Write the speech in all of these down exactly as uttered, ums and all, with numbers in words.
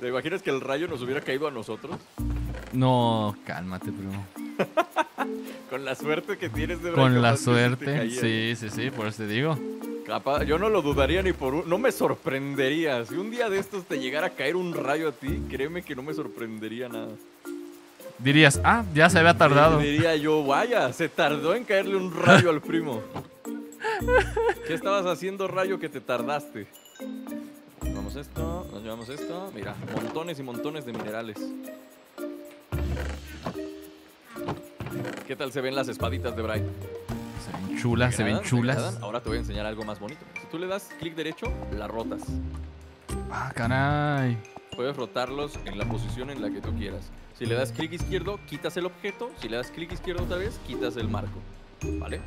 ¿Te imaginas que el rayo nos hubiera caído a nosotros? No, cálmate, primo. Con la suerte que tienes de... Con la suerte, sí, sí, sí, por eso te digo. Capaz, yo no lo dudaría ni por un... No me sorprendería. Si un día de estos te llegara a caer un rayo a ti, créeme que no me sorprendería nada. Dirías, ah, ya se había tardado. Diría yo, vaya, se tardó en caerle un rayo al primo. ¿Qué estabas haciendo, rayo, que te tardaste? Nos llevamos esto, nos llevamos esto. Mira, montones y montones de minerales. ¿Qué tal se ven las espaditas de Brian? Se ven chulas, se ven chulas. Ahora te voy a enseñar algo más bonito. Si tú le das clic derecho, la rotas. Ah, caray. Puedes rotarlos en la posición en la que tú quieras. Si le das clic izquierdo, quitas el objeto. Si le das clic izquierdo otra vez, quitas el marco. ¿Vale?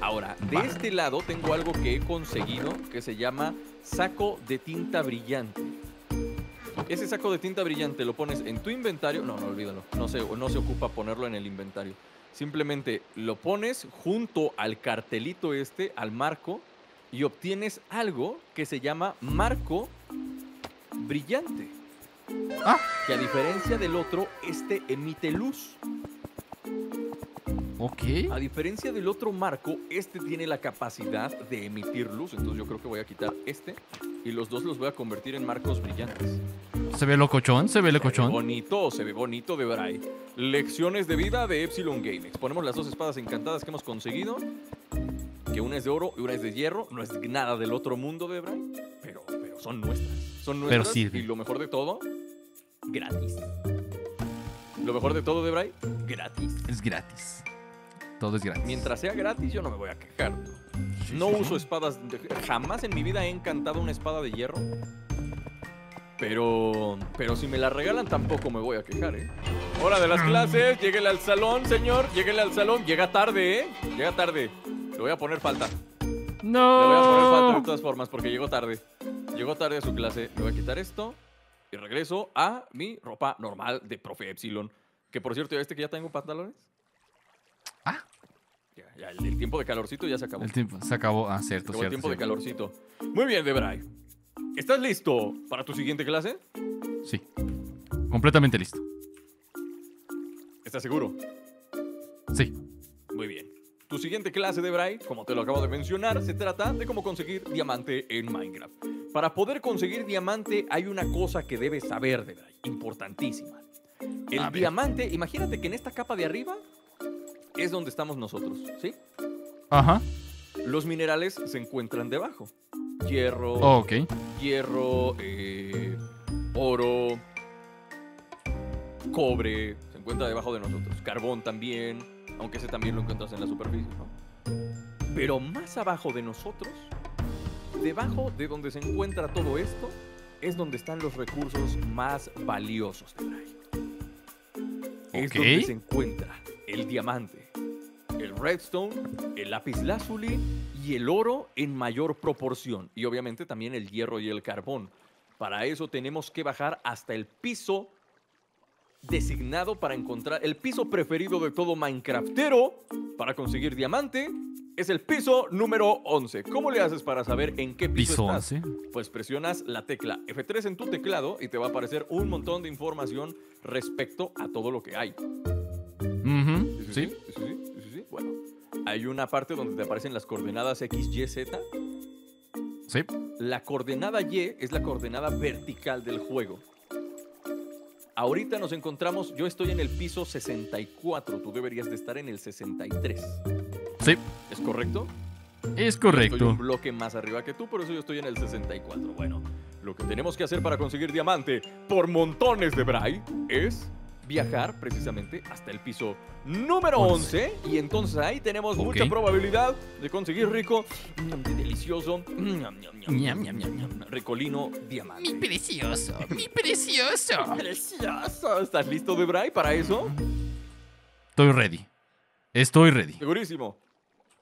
Ahora, de vale. este lado tengo algo que he conseguido que se llama saco de tinta brillante. Ese saco de tinta brillante lo pones en tu inventario. No, no, olvídalo. No se, no se ocupa ponerlo en el inventario. Simplemente lo pones junto al cartelito este, al marco, y obtienes algo que se llama marco brillante. Ah. Que a diferencia del otro, este emite luz. Ok. A diferencia del otro marco, este tiene la capacidad de emitir luz. Entonces yo creo que voy a quitar este y los dos los voy a convertir en marcos brillantes. Se ve locochón, se ve locochón. Se ve bonito, se ve bonito, de verdad. Lecciones de vida de Epsilon Games. Ponemos las dos espadas encantadas que hemos conseguido. Que una es de oro y una es de hierro. No es nada del otro mundo, de verdad. Pero, pero son nuestras. Son nuestras. Pero sirve. Y lo mejor de todo, gratis. Lo mejor de todo, de verdad, gratis. Es gratis. Todo es gratis. Mientras sea gratis, yo no me voy a quejar. No uso espadas. Jamás en mi vida he encantado una espada de hierro. Pero, pero si me la regalan tampoco me voy a quejar, ¿eh? Hora de las clases, lléguele al salón, señor. Lléguele al salón, llega tarde, ¿eh? Llega tarde, le voy a poner falta. No. Le voy a poner falta de todas formas porque llegó tarde. Llegó tarde a su clase. Le voy a quitar esto y regreso a mi ropa normal de profe Epsilon. Que por cierto, ¿ya viste que ya tengo pantalones? Ah. Ya, ya, el, el tiempo de calorcito ya se acabó. El tiempo se acabó, ah, cierto, acabó cierto. El tiempo cierto. de calorcito. Muy bien, Debray. ¿Estás listo para tu siguiente clase? Sí, completamente listo. ¿Estás seguro? Sí. Muy bien. Tu siguiente clase, Debray, como te lo acabo de mencionar, se trata de cómo conseguir diamante en Minecraft. Para poder conseguir diamante hay una cosa que debes saber, Debray, importantísima. El A diamante, ver. imagínate que en esta capa de arriba es donde estamos nosotros, ¿sí? Ajá. Los minerales se encuentran debajo. Hierro, oh, okay. hierro, eh, oro, cobre, se encuentra debajo de nosotros. Carbón también, aunque ese también lo encuentras en la superficie, ¿no? Pero más abajo de nosotros, debajo de donde se encuentra todo esto, es donde están los recursos más valiosos de la isla. Es okay. donde se encuentra el diamante, el redstone, el lapislázuli y el oro en mayor proporción. Y obviamente también el hierro y el carbón. Para eso tenemos que bajar hasta el piso designado para encontrar... El piso preferido de todo Minecraftero para conseguir diamante es el piso número once. ¿Cómo le haces para saber en qué piso, piso estás? once. Pues presionas la tecla F tres en tu teclado y te va a aparecer un montón de información respecto a todo lo que hay. Uh-huh. ¿Sí? ¿Sí? ¿Sí? ¿Sí? ¿Sí? ¿Sí? ¿Sí? Bueno, hay una parte donde te aparecen las coordenadas X, Y, Z. Sí. La coordenada Y es la coordenada vertical del juego. Ahorita nos encontramos, yo estoy en el piso sesenta y cuatro, tú deberías de estar en el sesenta y tres. Sí. ¿Es correcto? Es correcto. Estoy un bloque más arriba que tú, por eso yo estoy en el sesenta y cuatro. Bueno, lo que tenemos que hacer para conseguir diamante por montones de Bray es... viajar precisamente hasta el piso número once. once y entonces ahí tenemos okay. mucha probabilidad de conseguir rico, delicioso, ricolino diamante. Mi precioso, mi precioso. Precioso. ¿Estás listo, Debray, para eso? Estoy ready. Estoy ready. ¿Segurísimo?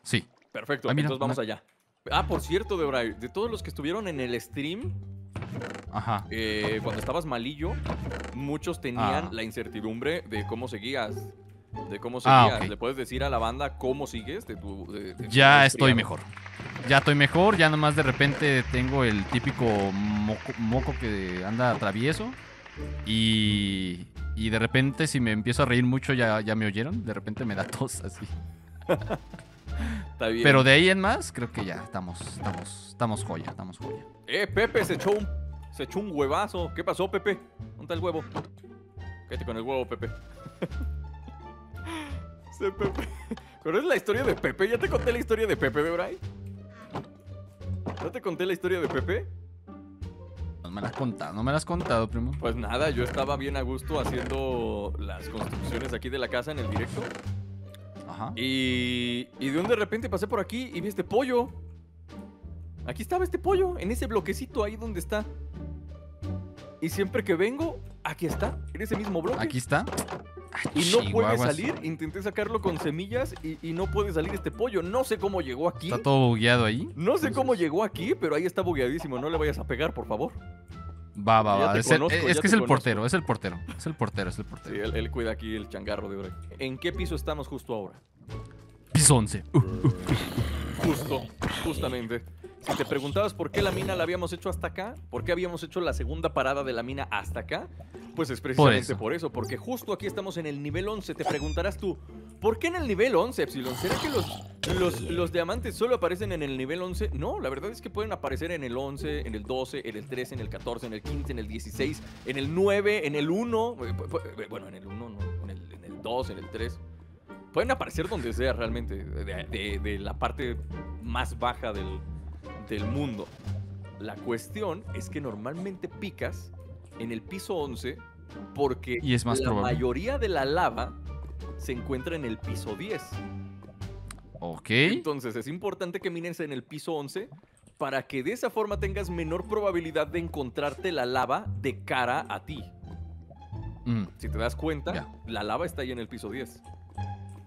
Sí. Perfecto, ah, mira, entonces vamos allá. Ah, por cierto, Debray, de todos los que estuvieron en el stream... Ajá. Eh, cuando estabas malillo, muchos tenían ah. la incertidumbre de cómo seguías. De cómo seguías. Ah, okay. ¿Le puedes decir a la banda cómo sigues? De tu, de, de ya tu estoy mejor. Ya estoy mejor. Ya nomás de repente tengo el típico moco, moco que anda travieso. Y, y de repente, si me empiezo a reír mucho, ya, ya me oyeron. De repente me da tos así. Está bien. Pero de ahí en más, creo que ya estamos, estamos, estamos joya, estamos joya. Eh, Pepe se echó un, se echó un huevazo. ¿Qué pasó, Pepe? ¿Dónde está el huevo? Quédate con el huevo, Pepe. Se Pepe. Pero es la historia de Pepe. Ya te conté la historia de Pepe, ¿verdad? ¿Ya te conté la historia de Pepe? No me la has contado, no me la has contado, primo. Pues nada, yo estaba bien a gusto haciendo las construcciones aquí de la casa en el directo. Ajá. Y, y de un de repente pasé por aquí y vi este pollo. Aquí estaba este pollo, en ese bloquecito ahí donde está. Y siempre que vengo, aquí está, en ese mismo bloque. Aquí está. Ay, y no puede salir, intenté sacarlo con semillas y, y no puede salir este pollo. No sé cómo llegó aquí. Está todo bugueado ahí. No sé cómo llegó aquí, pero ahí está bugueadísimo. No le vayas a pegar, por favor. Va, va, va. Es, conozco, el, es que es el conozco. portero, es el portero. Es el portero, es el portero. Sí, él, él cuida aquí el changarro de ahora. ¿En qué piso estamos justo ahora? Piso once. Uh, uh. Justo, justamente. Si te preguntabas por qué la mina la habíamos hecho hasta acá, por qué habíamos hecho la segunda parada de la mina hasta acá, pues es precisamente por eso, por eso porque justo aquí estamos en el nivel once. Te preguntarás tú, ¿por qué en el nivel once, Epsilon? ¿Será que los, los, los diamantes solo aparecen en el nivel once? No, la verdad es que pueden aparecer en el once, en el doce, en el trece, en el catorce, en el quince, en el dieciséis, en el nueve, en el uno. Bueno, en el uno no, en el, en el dos, en el tres. Pueden aparecer donde sea realmente, de, de, de la parte más baja del, del mundo. La cuestión es que normalmente picas en el piso once porque y es más la probable. mayoría de la lava se encuentra en el piso diez. Ok. Entonces es importante que mines en el piso once para que de esa forma tengas menor probabilidad de encontrarte la lava de cara a ti. Mm. Si te das cuenta, yeah. la lava está ahí en el piso diez.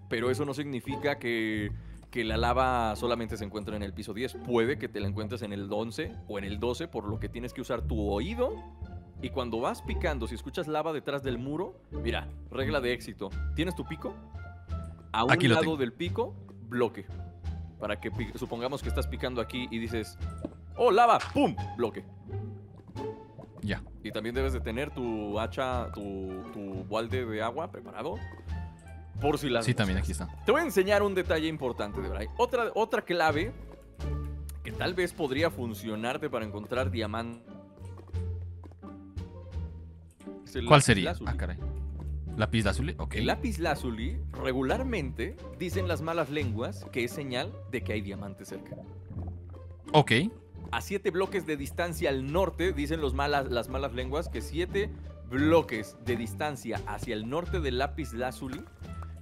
Pero eso no significa que, que la lava solamente se encuentra en el piso diez. Puede que te la encuentres en el once o en el doce, por lo que tienes que usar tu oído. Y cuando vas picando, si escuchas lava detrás del muro, mira, regla de éxito. ¿Tienes tu pico? A un aquí lado del pico, bloque. Para que supongamos que estás picando aquí y dices, ¡oh, lava! ¡Pum! Bloque. Ya. Yeah. Y también debes de tener tu hacha, tu, tu balde de agua preparado. Por si las sí, también aquí está. Te voy a enseñar un detalle importante de Bray. Otra, otra clave que tal vez podría funcionarte para encontrar diamante. ¿Cuál sería? Ah, caray. ¿Lápiz lazuli? Ok. El lápiz lazuli regularmente dicen las malas lenguas que es señal de que hay diamantes cerca. Ok. A siete bloques de distancia al norte dicen los malas, las malas lenguas que siete bloques de distancia hacia el norte del lápiz lazuli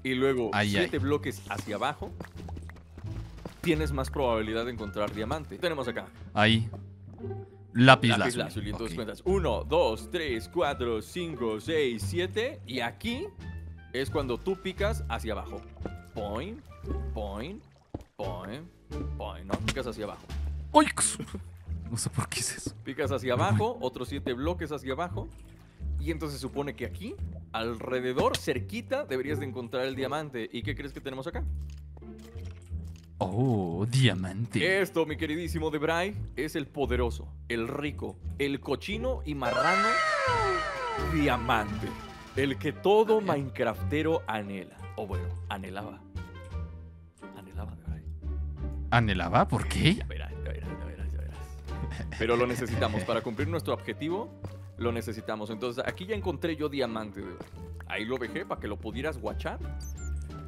y luego ay, siete ay. bloques hacia abajo, tienes más probabilidad de encontrar diamante. ¿Qué tenemos acá? Ahí. Lápiz, lápiz lazuli. lazuli. Entonces okay. cuentas uno, dos, tres, cuatro, cinco, seis, siete. Y aquí es cuando tú picas hacia abajo. Point, point, point, point. No, picas hacia abajo. Oix. No sé por qué es eso. Picas hacia abajo, otros siete bloques hacia abajo. Y entonces se supone que aquí, alrededor, cerquita, deberías de encontrar el diamante. ¿Y qué crees que tenemos acá? Oh, diamante. Esto, mi queridísimo Debray, es el poderoso, el rico, el cochino y marrano diamante. El que todo minecraftero anhela. O bueno, anhelaba. Anhelaba, Debray. ¿Anhelaba? ¿Por qué? Ya verás, ya verás, ya verás, ya verás. Pero lo necesitamos para cumplir nuestro objetivo. Lo necesitamos. Entonces, aquí ya encontré yo diamante. Ahí lo dejé para que lo pudieras guachar.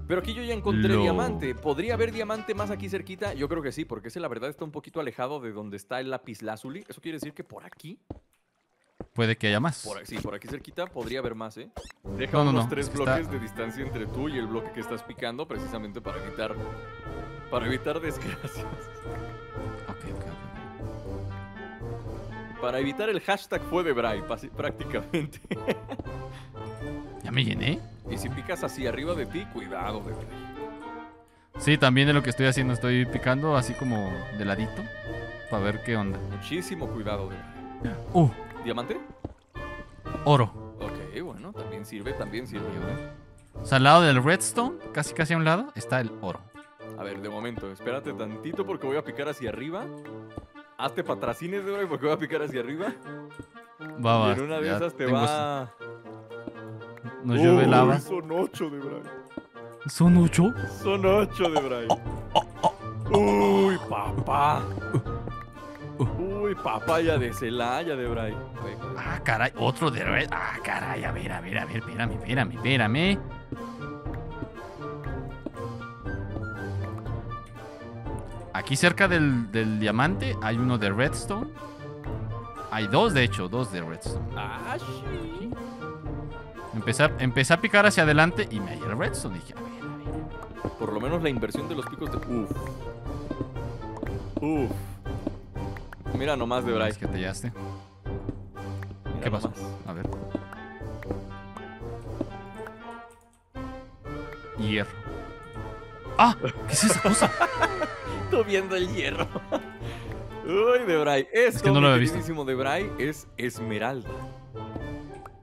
Pero aquí yo ya encontré lo... diamante. ¿Podría haber diamante más aquí cerquita? Yo creo que sí, porque ese la verdad está un poquito alejado de donde está el lapislázuli. Eso quiere decir que por aquí puede que haya más. Por, sí, por aquí cerquita podría haber más, ¿eh? Deja no, unos no, no. tres bloques está... de distancia entre tú y el bloque que estás picando, precisamente para evitar para evitar desgracias. Ok, ok. Para evitar el hashtag fue de Bray, prácticamente. Ya me llené. Y si picas hacia arriba de ti, cuidado de Bray. Sí, también es lo que estoy haciendo. Estoy picando así como de ladito para ver qué onda. Muchísimo cuidado de Bray. Uh, ¿Diamante? Oro. Ok, bueno, también sirve, también sirve. ¿No? O sea, al lado del redstone, casi casi a un lado, está el oro. A ver, de momento, espérate tantito porque voy a picar hacia arriba. Hazte patracines de hoy porque voy a picar hacia arriba. Va, va. En una de esas te tengo... va... Nos oh, llueve lava. Son ocho de Brian. ¿Son ocho? Son ocho de Brian. Oh, oh, oh, oh. Uy, papá. Uh, uh. Uy, papaya de Celaya de Brian. Ah, caray, otro de Brian. Ah, caray, a ver, a ver, a ver, espérame, espérame, espérame. Aquí cerca del, del diamante hay uno de redstone. Hay dos, de hecho, dos de redstone. Ah, sí. Empecé, empecé a picar hacia adelante y me hallé el redstone. Dije, a ver, a ver. Por lo menos la inversión de los picos de... Uf. Uf. Mira nomás de Bryce. Es que te hallaste. Mira ¿Qué pasó? Nomás. A ver. Hierro. ¡Ah! ¿Qué es esa cosa? Estoy viendo el hierro. Uy, Debray. Esto, es que no lo había visto. Debray es esmeralda.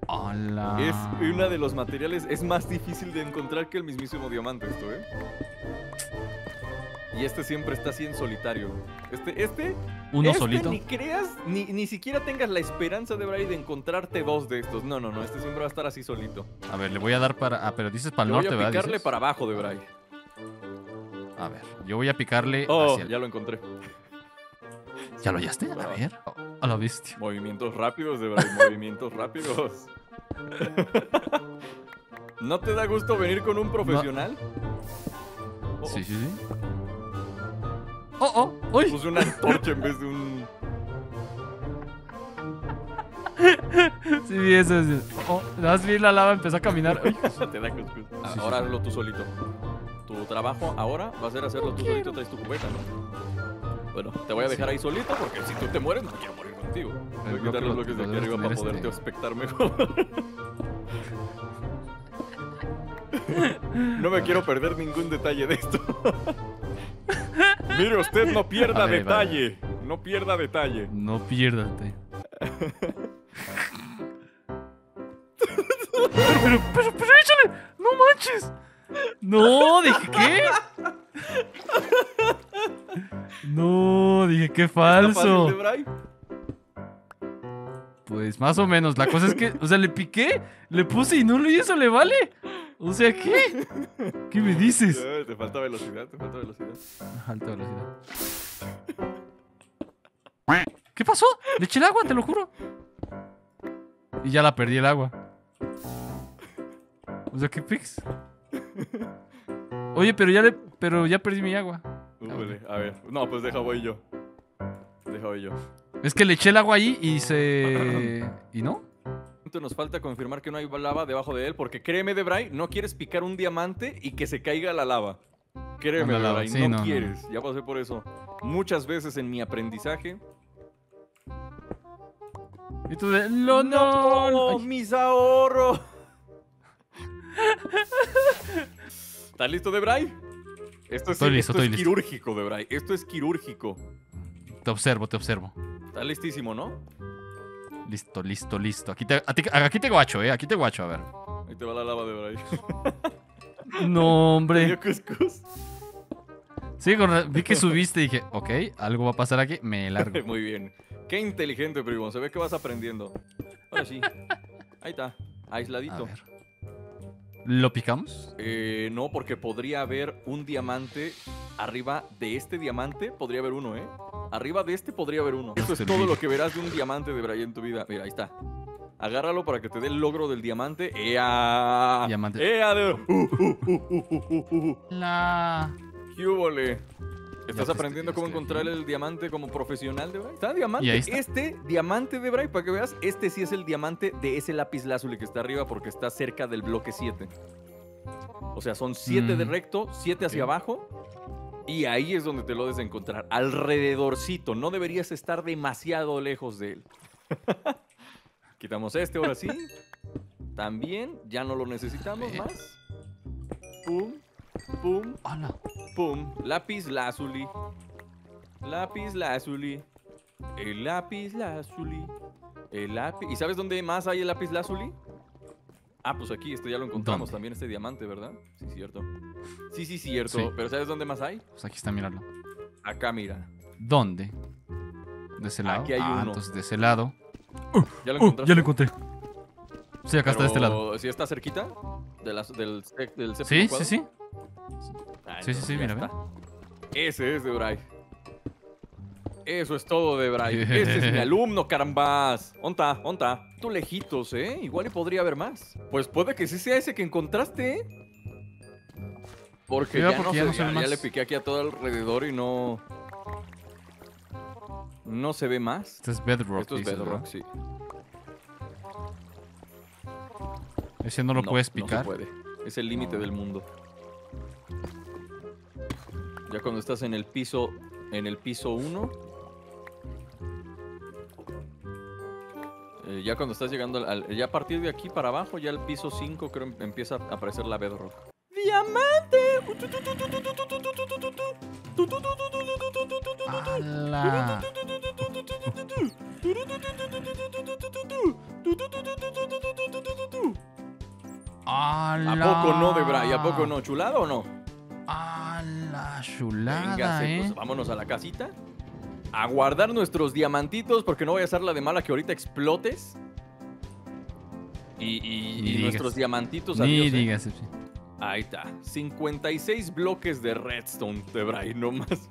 Hola. Es uno de los materiales. Es más difícil de encontrar que el mismísimo diamante, esto, ¿eh? Y este siempre está así en solitario. Este, este. Uno este solito. Ni creas, ni, ni siquiera tengas la esperanza, Debray, de encontrarte dos de estos. No, no, no. Este siempre va a estar así solito. A ver, le voy a dar para. Ah, pero dices para el norte, ¿verdad? Voy a picarle ¿verdad? para abajo, Debray. A ver, yo voy a picarle. Oh, hacia... ya lo encontré. ¿Ya lo hallaste? A ver. A la bestia. Movimientos rápidos, de verdad. Movimientos rápidos. ¿No te da gusto venir con un profesional? No. Oh, sí, sí, sí. ¡Oh, oh! ¡Uy! Puse una antorcha en vez de un... Sí, eso es. Sí. Oh, das bien la lava, empezó a caminar. Te da cuscús. Ahora hazlo tú solito. Tu trabajo ahora va a ser hacerlo tú solito, traes tu cubeta, ¿no? Bueno, te voy a dejar ahí solito porque si tú te mueres, no quiero morir contigo. Voy a quitar los bloques de aquí arriba para poderte espectar mejor. No me quiero perder ningún detalle de esto. Mire usted, no pierda detalle. No pierda detalle. No pierda detalle. Pero, pero, pero, pero échale. No manches. No, dije, ¿qué? No, dije, qué falso. Pues más o menos, la cosa es que, o sea, le piqué, le puse y nulo y eso le vale. O sea, ¿qué? ¿Qué me dices? Te falta velocidad, te falta velocidad. Alta velocidad. ¿Qué pasó? Le eché el agua, te lo juro. Y ya la perdí el agua. O sea, ¿qué pix? Oye, pero ya le, pero ya perdí mi agua. Uy, a ver, no, pues deja voy yo. Deja voy yo. Es que le eché el agua ahí y se... ¿Y no? Nos falta confirmar que no hay lava debajo de él, porque créeme, Debray, no quieres picar un diamante y que se caiga la lava. Créeme, Debray, sí, no, no quieres. No. Ya pasé por eso muchas veces en mi aprendizaje. Y tú de... ¡No, no! no ¡Mis ahorros! ¿Estás listo, Debray? Esto es, estoy listo, esto estoy es listo. quirúrgico, Debray. Esto es quirúrgico. Te observo, te observo. Está listísimo, ¿no? Listo, listo, listo. Aquí te, a ti, aquí te guacho, eh. Aquí te guacho, a ver. Ahí te va la lava, Debray. No, hombre. Sí, con, vi que subiste y dije, ok, algo va a pasar aquí. Me largo. Muy bien. Qué inteligente, primo. Se ve que vas aprendiendo. Ahora sí. Ahí está. Aisladito. A ver. ¿Lo picamos? Eh, no, porque podría haber un diamante arriba de este diamante. Podría haber uno, ¿eh? Arriba de este podría haber uno. Esto es todo lo que verás de un diamante, de Brian, en tu vida. Mira, ahí está. Agárralo para que te dé el logro del diamante. ¡Ea! Diamante. ¡Ea! De... Uh, uh, uh, uh, uh, uh, uh. La... ¡Qué vole! ¿Estás aprendiendo cómo encontrar el diamante como profesional, de Bray? Está diamante. Y ahí está. Este diamante, de Bray, para que veas, este sí es el diamante de ese lápiz lazuli que está arriba porque está cerca del bloque siete. O sea, son siete mm. de recto, siete hacia sí. abajo. Y ahí es donde te lo debes encontrar. Alrededorcito. No deberías estar demasiado lejos de él. Quitamos este ahora sí. También. Ya no lo necesitamos más. Pum. Pum, hola. Pum, lápiz lazuli, lápiz lazuli, el lápiz lazuli, el lápiz... ¿Y sabes dónde más hay el lápiz lazuli? Ah, pues aquí, este ya lo encontramos. ¿Dónde? También este diamante, ¿verdad? Sí, cierto. Sí, sí, cierto. Sí. ¿Pero sabes dónde más hay? Pues aquí está, míralo. Acá, mira. ¿Dónde? De ese lado. Aquí hay ah, uno. Entonces de ese lado. Uh, ¿Ya, lo uh, ya lo encontré. Sí, acá. Pero está de este lado. ¿Sí está cerquita? De la, del, del sí, sí, sí. Ah, sí, sí, sí, mira, mira. Ese es de Bray. Eso es todo de Bray. Yeah. Ese es mi alumno, carambas. Onta, onta. Tú lejitos, ¿eh? Igual y podría haber más. Pues puede que sí sea ese que encontraste, ¿eh? Porque, ya, porque no ya, se, ya, no se ya, ya le piqué aquí a todo alrededor y no... No se ve más. Este es Bedrock. Esto es Bedrock, sí. Ese no lo no, puedes picar. No se puede. Es el límite del mundo. Ya cuando estás en el piso... En el piso uno. Eh, ya cuando estás llegando al... Ya a partir de aquí para abajo, ya el piso cinco creo empieza a aparecer la Bedrock. ¡Diamante! ¡Hala! ¡Hala! ¿A poco no, de Bray? ¿A poco no? ¿Chulada o no? ¡Hala! ¡Chulada! Véngase, eh. Pues, vámonos a la casita a guardar nuestros diamantitos, porque no voy a hacer la de mala que ahorita explotes. Y, y, y nuestros diamantitos, adiós. Ni digas, eh. Ahí está, cincuenta y seis bloques de redstone, de Bray, nomás,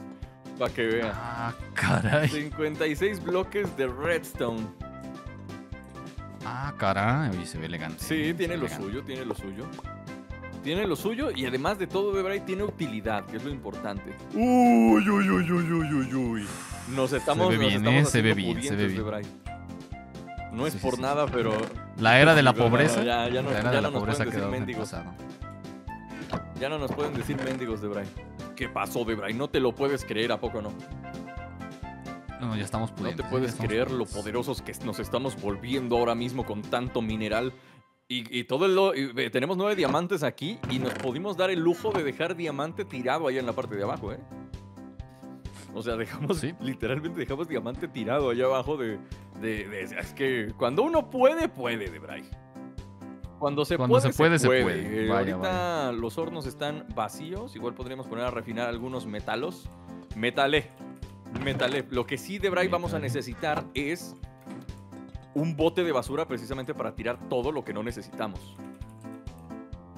para que vean. Ah, caray. cincuenta y seis bloques de redstone. Ah, caray, oye, se ve elegante. Sí, tiene lo elegante. suyo, tiene lo suyo. Tiene lo suyo y además de todo, de Bray, tiene utilidad, que es lo importante. Uy, uy, uy, uy, uy, uy. Nos estamos, se ve bien, nos estamos eh, se ve bien, se ve bien. No es sí, por sí, nada, sí. pero... La era de la pobreza. No, ya, ya no, la era ya de la no pobreza quedó pasada. Ya no nos pueden decir mendigos, de Bray. ¿Qué pasó, de Bray? No te lo puedes creer, ¿a poco no? No, ya estamos pudiendo. No te puedes creer lo poderosos que nos estamos volviendo ahora mismo con tanto mineral. Y, y todo lo... Y tenemos nueve diamantes aquí y nos pudimos dar el lujo de dejar diamante tirado allá en la parte de abajo, ¿eh? O sea, dejamos... ¿Sí? Literalmente dejamos diamante tirado allá abajo de, de, de... Es que cuando uno puede, puede, de Bray. Cuando se Cuando puede, se puede. Se puede. Se puede. Eh, vaya, ahorita vaya. Los hornos están vacíos. Igual podríamos poner a refinar algunos metalos. Metale. Metale. Lo que sí, de Bray, vamos a necesitar es un bote de basura precisamente para tirar todo lo que no necesitamos.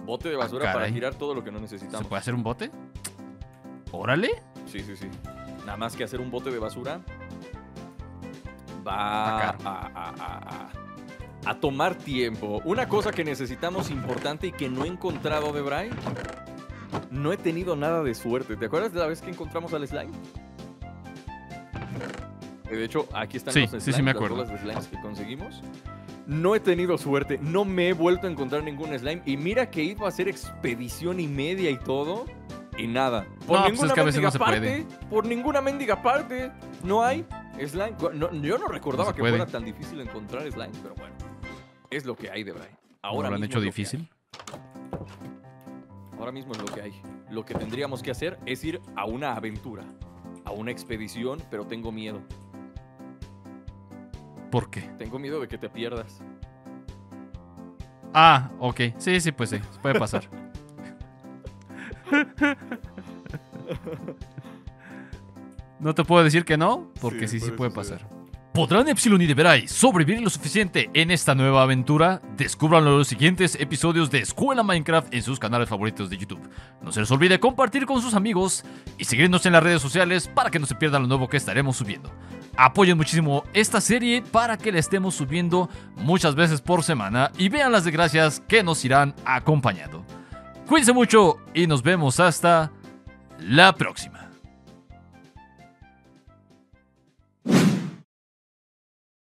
Bote de basura ah, para tirar todo lo que no necesitamos. ¿Se puede hacer un bote? Órale. Sí, sí, sí. Nada más que hacer un bote de basura va a... a, a, a. a tomar tiempo. Una cosa que necesitamos importante y que no he encontrado, de Bray. No he tenido nada de suerte. ¿Te acuerdas de la vez que encontramos al slime? De hecho, aquí están sí, los slimes, sí, sí me acuerdo. Las bolas de slimes que conseguimos. No he tenido suerte. No me he vuelto a encontrar ningún slime. Y mira que iba a hacer expedición y media y todo. Y nada. Por no, ninguna pues es que a veces no se puede. Parte, por ninguna mendiga parte. No hay slime. No, yo no recordaba no que fuera tan difícil encontrar slime, pero bueno. Es lo que hay, de Bray. Ahora ¿Lo han hecho difícil? Ahora mismo es lo que hay. Lo que tendríamos que hacer es ir a una aventura, a una expedición, pero tengo miedo. ¿Por qué? Tengo miedo de que te pierdas. Ah, ok. Sí, sí, pues sí. Puede pasar. No te puedo decir que no, porque sí, sí, sí puede pasar. Sí. ¿Podrán Epsilon y de Bray sobrevivir lo suficiente en esta nueva aventura? Descúbranlo en los siguientes episodios de Escuela Minecraft en sus canales favoritos de YouTube. No se les olvide compartir con sus amigos y seguirnos en las redes sociales para que no se pierdan lo nuevo que estaremos subiendo. Apoyen muchísimo esta serie para que la estemos subiendo muchas veces por semana y vean las desgracias que nos irán acompañando. Cuídense mucho y nos vemos hasta la próxima.